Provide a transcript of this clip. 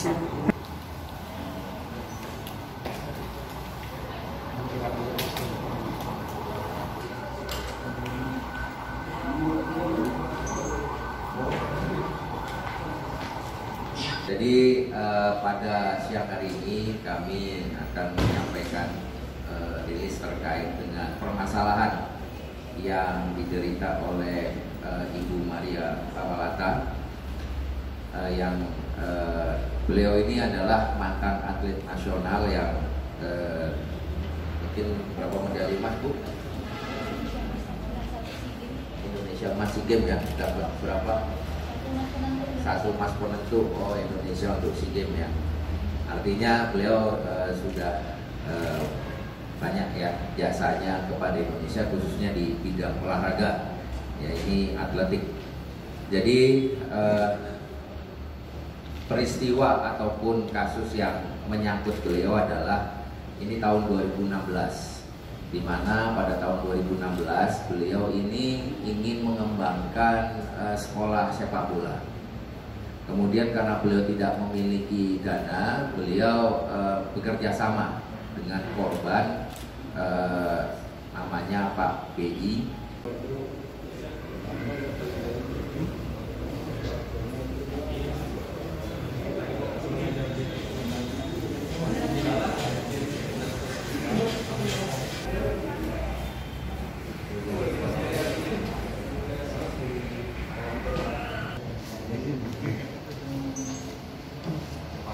siya. Jadi pada siang hari ini kami akan menyampaikan rilis terkait dengan permasalahan yang diderita oleh Ibu Maria Lawalata. Beliau ini adalah mantan atlet nasional yang mungkin berapa medali emas, Bu? Indonesia Mas SEA Games ya, dapat berapa? Satu emas penentu Indonesia untuk SEA Games ya. Artinya beliau sudah banyak ya jasanya kepada Indonesia, khususnya di bidang olahraga ya, ini atletik. Jadi peristiwa ataupun kasus yang menyangkut beliau adalah ini tahun 2016, dimana pada tahun 2016 beliau ini ingin mengembangkan sekolah sepak bola. Kemudian karena beliau tidak memiliki dana, beliau bekerja sama dengan korban, namanya Pak BI.